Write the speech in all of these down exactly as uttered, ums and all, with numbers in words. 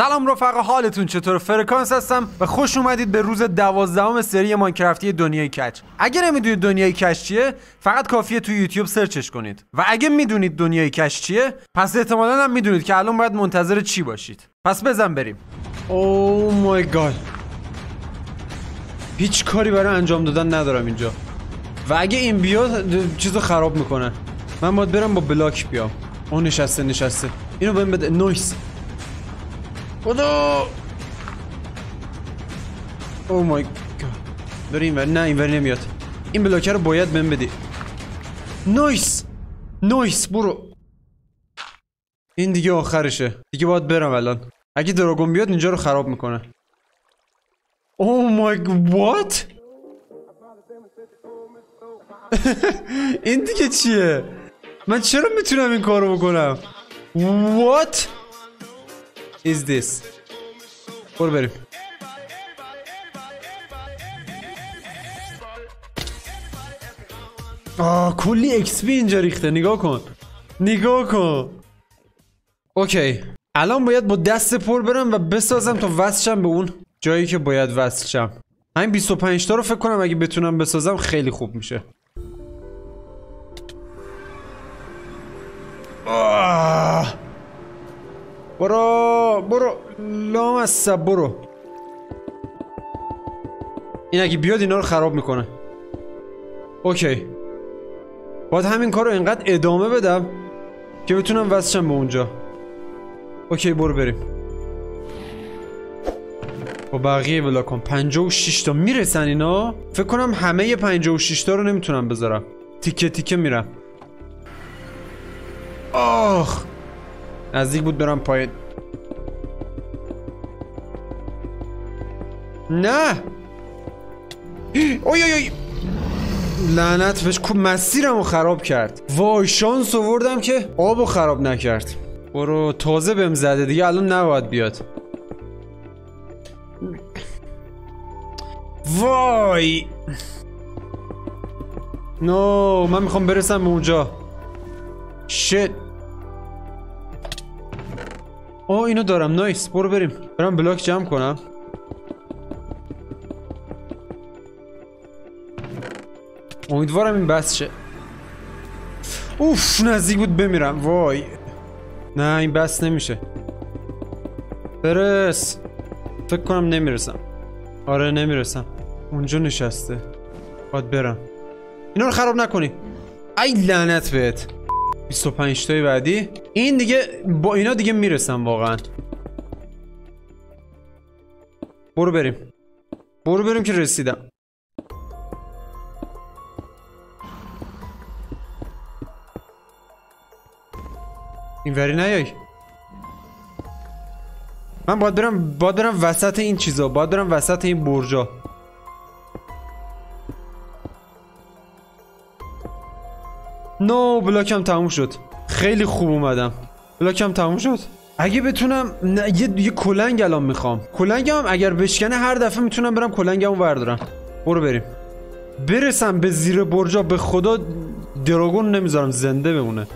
سلام رفقا، حالتون چطور؟ فرکانس هستم و خوش اومدید به روز دوازدهم سری ماینکرافتی دنیای کچ. اگه نمیدونید دنیای کچ چیه، فقط کافیه تو یوتیوب سرچش کنید. و اگه میدونید دنیای کچ چیه، پس احتمالاً هم میدونید که الان باید منتظر چی باشید. پس بزن بریم. اوه مای گاد. هیچ کاری برای انجام دادن ندارم اینجا. و اگه این بیاد چیزو خراب میکنن. من باید برم با بلاک بیام. اون نشسته نشسته. اینو بهم بده. نویس. خدا او مای گاد. داره اینور، نه اینور نمیاد. این بلاکه رو باید بهم بدی. نویس نویس برو. این دیگه آخرشه. دیگه باید برم الان. اگه دراگون بیاد اینجا رو خراب میکنه. او مای گاد. وات؟ این دیگه چیه؟ من چرا میتونم این کارو بکنم؟ وات is this. برو بریم. آه کلی اکس پی اینجا ریخته. نگاه کن نگاه کن. اوکی الان باید با دست پر برم و بسازم تا وصلشم به اون جایی که باید وصلشم. همین بیست و پنج تا رو فکر کنم اگه بتونم بسازم خیلی خوب میشه. آه برو برو لامصب برو. این اگه بیاد اینا رو خراب میکنه. اوکی باید همین کار رو اینقدر ادامه بدم که بتونم وصلشم به اونجا. اوکی برو بریم با بقیه بلاکام. پنجاه و شش تا میرسن اینا. فکر کنم همه پنجاه و شش تا رو نمیتونم بذارم. تیکه تیکه میرم. آخ نزدیک بود برم پایین. نه اوی اوی اوی لعنت بهش. مسیرمو خراب کرد. وای شانس آوردم که آبو خراب نکرد. برو تازه بهم زده دیگه الان نباید بیاد. وای نو من میخوام برسم به اونجا. شت. آه اینو دارم. نایس برو بریم. برم بلاک جمع کنم. امیدوارم این بس شه. اوف نزدیک بود بمیرم. وای نه این بس نمیشه. برس. فکر کنم نمیرسم. آره نمیرسم. اونجا نشسته. باید برم. اینا رو خراب نکنی. ای لعنت بهت. بیست و پنج تای بعدی. این دیگه با اینا دیگه میرسم واقعا. برو بریم برو بریم که رسیدم. این وری نیای. من باید برم باید برم وسط این چیزا. باید برم وسط این برجا. نو بلاکم تموم شد. خیلی خوب اومدم. بلاکم تموم شد. اگه بتونم نه... یه, یه کلنگ الان میخوام. کلنگم اگر بشکنه هر دفعه میتونم برم کلنگمو بردارم. برو بریم. برسم به زیر برجا به خدا دراگون نمیذارم زنده بمونه.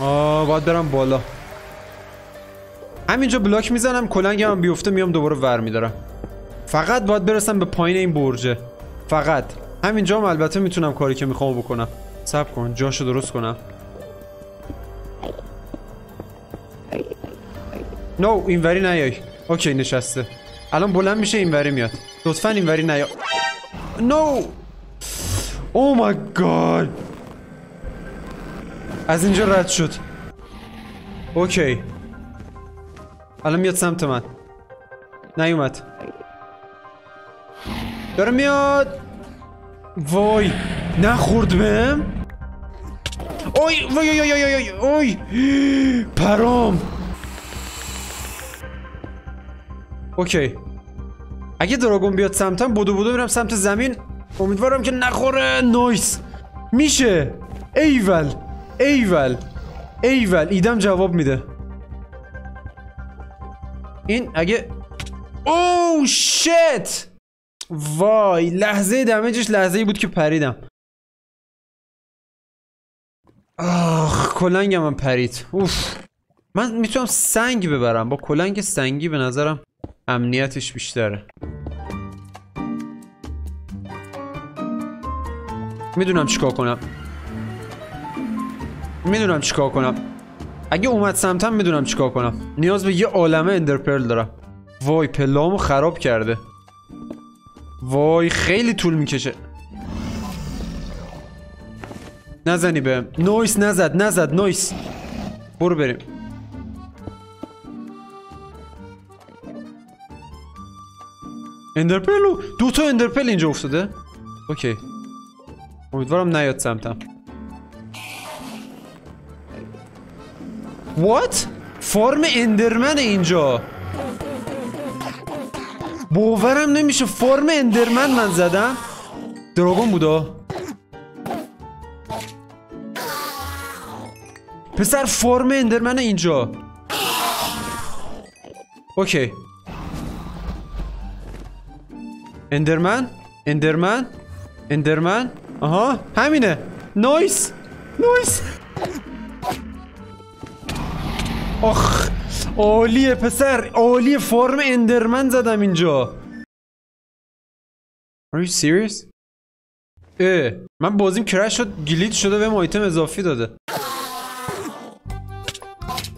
آه باید برم بالا. همینجا بلاک میزنم کلنگم هم بیفته میام دوباره ور میدارم. فقط باید برسم به پایین این برجه. فقط همینجا هم البته میتونم کاری که میخوام بکنم. صبر کن جاشو درست کنم. نو no, اینوری نیای. اوکی نشسته. الان بلند میشه اینوری میاد. لطفا اینوری نیا. نو او مای گاد. از اینجا رد شد. اوکی الان میاد سمت من. نیومد. داره میاد. وای نخورد بهم. اوی وای وای وای وای وای پرام. اوکی اگه دراگون بیاد سمتم بدو بدو میرم سمت زمین. امیدوارم که نخوره. نایس میشه. ایول ایول ایول ایدم جواب میده. این اگه اوه شت وای لحظه دمیجش لحظه ای بود که پریدم. آخ کلنگم هم پرید. اوف. من میتونم سنگ ببرم، با کلنگ سنگی به نظرم امنیتش بیشتره. میدونم چیکار کنم، میدونم چیکار کنم. اگه اومد سمتم میدونم چیکار کنم. نیاز به یه عالمه اندرپرل دارم. وای پلامو خراب کرده. وای خیلی طول میکشه. نزنی بهم. نویس نزد نزد نویس. برو بریم. اندرپرلو دو تا اندرپرل اینجا افتاده. اوکی. امیدوارم نیاد سمتم. وات؟ فارم اندرمن اینجا. باورم نمیشه فارم اندرمن من زدم. دراگون بودا. پسر فارم اندرمن اینجا. اوکی. اندرمن، اندرمن، اندرمن. آها همینه. نایس نایس. آخ عالیه پسر، عالیه. فرم اندرمن زدم اینجا. Are you serious؟ اه من بازیم کرش شد، گلیت شده، بهم آیتم اضافی داده.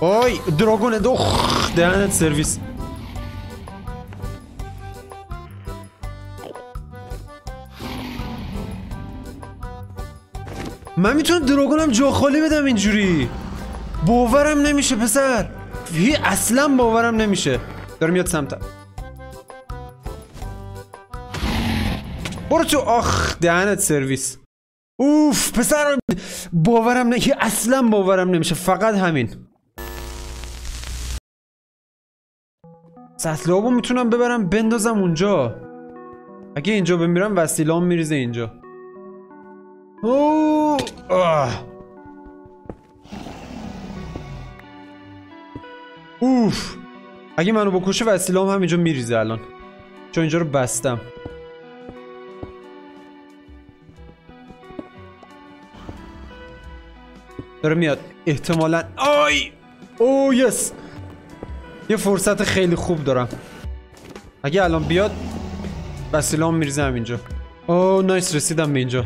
آی دراگون دو دهنت سرویس. من میتونم دراگونم جا خالی بدم اینجوری. باورم نمیشه پسر، هی اصلا باورم نمیشه. داره میاد سمتم. برو تو. آخ دهنت سرویس. اوف پسر باورم نه، هی اصلا باورم نمیشه. فقط همین سطل آبو میتونم ببرم بندازم اونجا. اگه اینجا بمیرم وسیلام میریزه اینجا. اوه آه. اوف اگه منو بکشه وسیلام هم اینجا میریزه الان، چون اینجا رو بستم. داره میاد احتمالا. آی اوه یس، یه فرصت خیلی خوب دارم. اگه الان بیاد وسیلام میریزه هم اینجا. اوه نایس رسیدم به اینجا.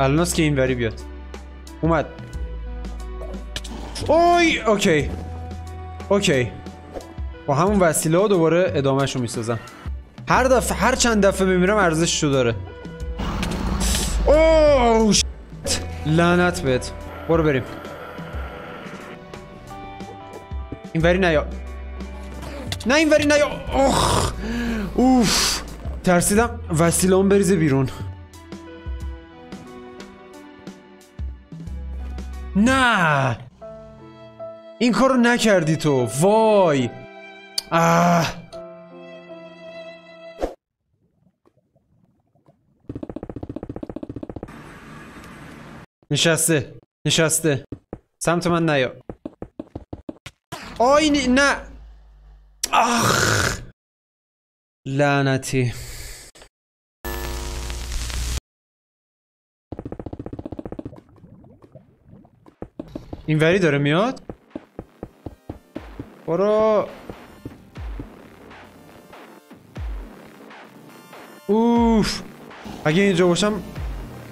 الان هست که این وری بیاد. اومد. اوی اوکی اوکی. با همون وسیله ها دوباره ادامهشو میسازم. هر دفعه هر چند دفعه میمیرم ارزششو داره. اوه شت. لعنت بهت. برو بریم. این وری نیا. نه این وری نیا. اخ. اوف. ترسیدم وسیله هم بریزه بیرون. نه این کارو نکردی تو. وای آه. نشسته نشسته سمت من نیا. آی نه, نه. آخ لعنتی. این وری داره میاد. برو. اوف اگه اینجا باشم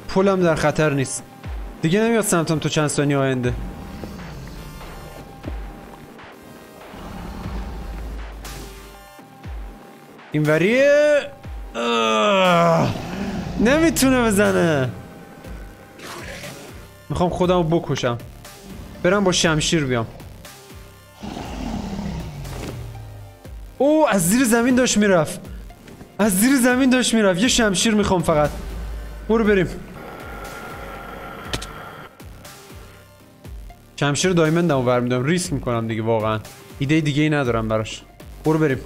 پولم در خطر نیست دیگه. نمیاد سمتم تو چند ثانیه آینده. این وری نمیتونه بزنه. میخوام خودمو بکشم، برم با شمشیر بیام. او از زیر زمین داشت میرفت، از زیر زمین داشت میرفت. یه شمشیر میخوام فقط. برو بریم. شمشیر دایمندمو برمیدارم. ریسک میکنم دیگه، واقعا ایده دیگه ای ندارم براش. برو بریم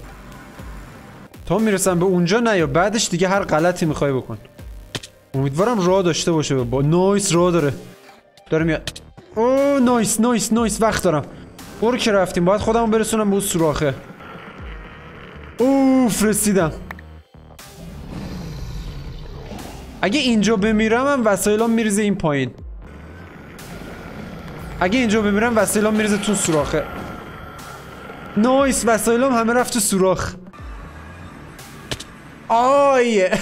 تا میرسم به اونجا. نه یا بعدش دیگه هر غلطی میخوای بکن. امیدوارم راه داشته باشه. با نایس راه داره، داره میاد. اوه نایس نایس نایس. وقت دارم. برو که رفتیم. باید خودمو برسونم به اون سوراخه. اوف رسیدم. اگه اینجا بمیرم هم وسایلام میریزه این پایین. اگه اینجا بمیرم وسایلام میریزه تو سوراخه. نایس، وسایلام همه رفت تو سوراخ. آیه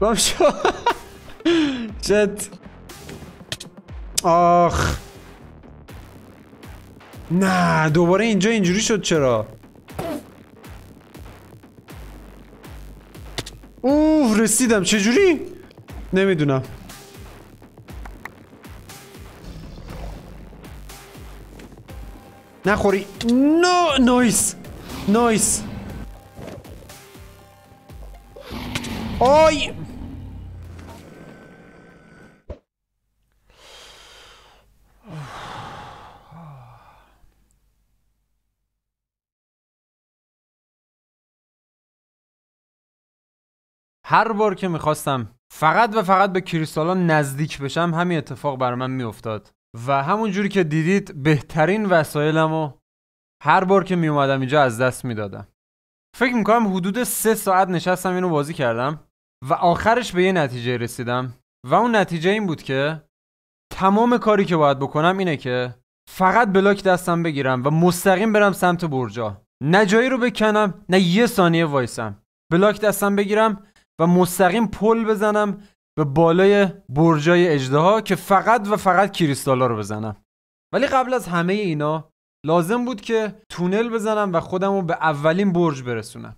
بام شو. جد آخ نه، دوباره اینجا اینجوری شد. چرا؟ اوه رسیدم. چجوری؟ نمیدونم. نخوری. نو نایس نایس. آی هر بار که میخواستم فقط و فقط به کریستالا نزدیک بشم همین اتفاق بر من میافتاد و همون جوری که دیدید بهترین وسایلمو هر بار که میومدم اینجا از دست میدادم. فکر میکنم حدود سه ساعت نشستم اینو بازی کردم و آخرش به یه نتیجه رسیدم و اون نتیجه این بود که تمام کاری که باید بکنم اینه که فقط بلاک دستم بگیرم و مستقیم برم سمت برجا، نه جایی رو بکنم نه یه ثانیه وایسم. بلاک دستم بگیرم و مستقیم پل بزنم به بالای برجای اژدها که فقط و فقط کریستالا رو بزنم. ولی قبل از همه اینا لازم بود که تونل بزنم و خودم رو به اولین برج برسونم.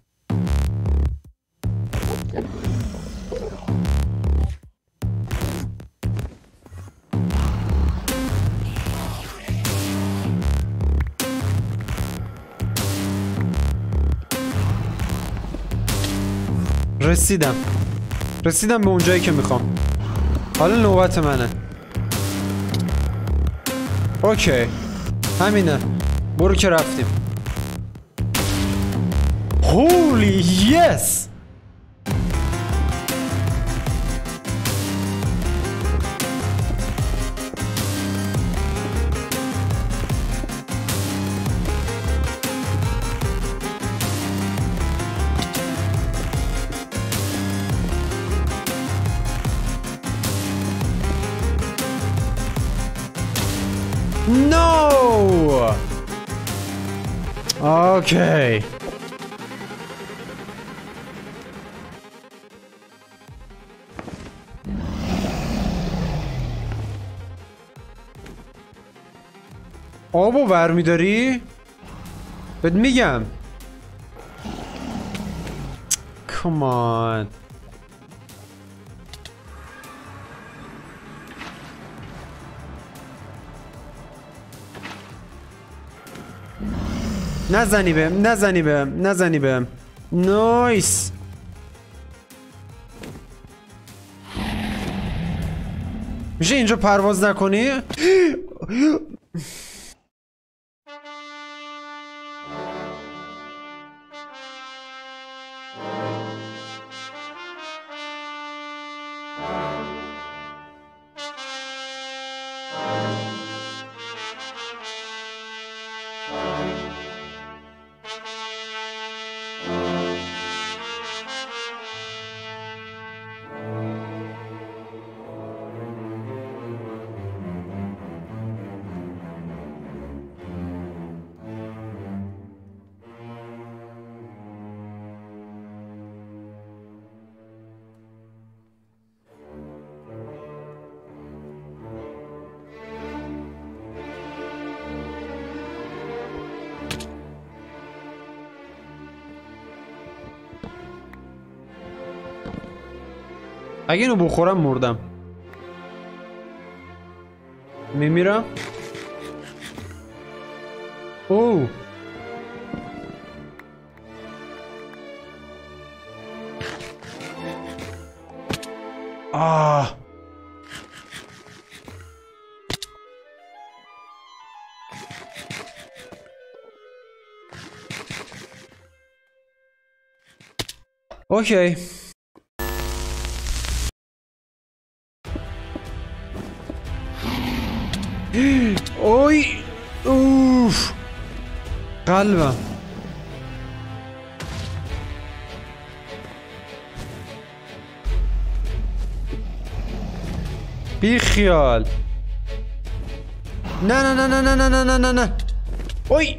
رسیدم رسیدم به اونجایی که میخوام. حالا نوبت منه. اوکی همینه، برو که رفتیم. هولی یس. No. Okay. آبو برمیداری؟ بهت میگم. Come on. نزنی بهم، نزنی بهم، نزنی بهم. نایس. میشه اینجا پرواز نکنی؟ اگه اینو بخورم مردم. میمیرم. اوه آه اوکی. اوی اوف قلبم. بیخیال. نه نه نه نه نه نه نه نه نه. اوی.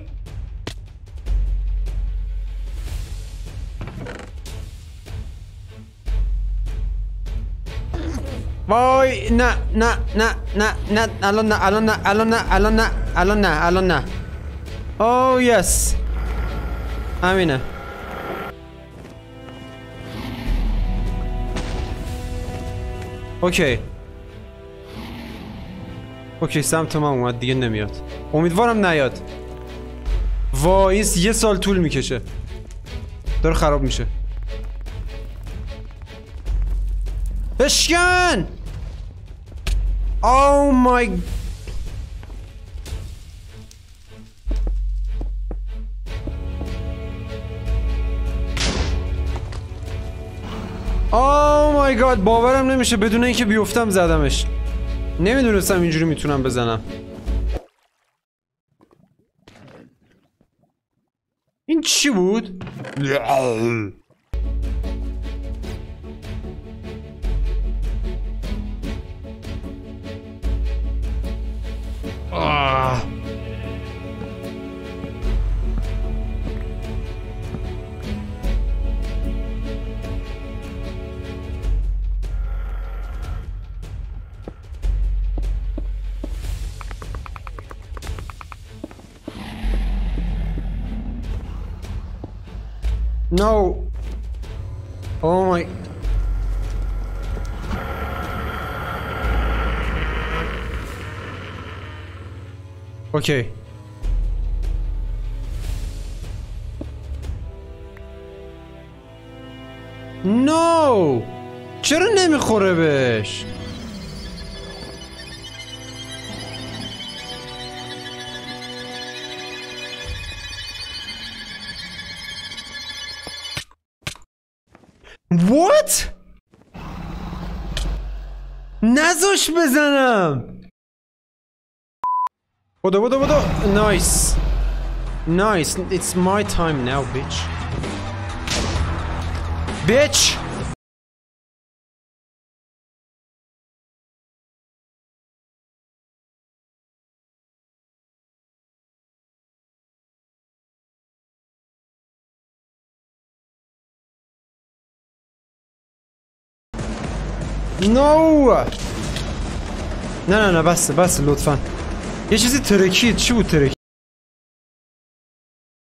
وای نه نه نه نه نه الان نه الان نه الان نه الان نه الان نه الان نه. اوه یس. امینه. اوکی اوکی سم تمام اومد دیگه نمیاد امیدوارم نیاد. وایس یه سال طول میکشه داره خراب میشه. بشکن او مای اوه مای گاد باورم نمیشه بدون اینکه بیفتم زدمش. نمیدونستم اینجوری میتونم بزنم. این چی بود؟ آه. No. Oh my. Okay. No. چرا نمیخوره بهش؟ What? نزاش بزنم. بودو بودو بودو. Nice. Nice. It's my time now, bitch. Bitch. نو نه نه نه بس بس لطفا یه چیزی ترکید. چی بود ترکید؟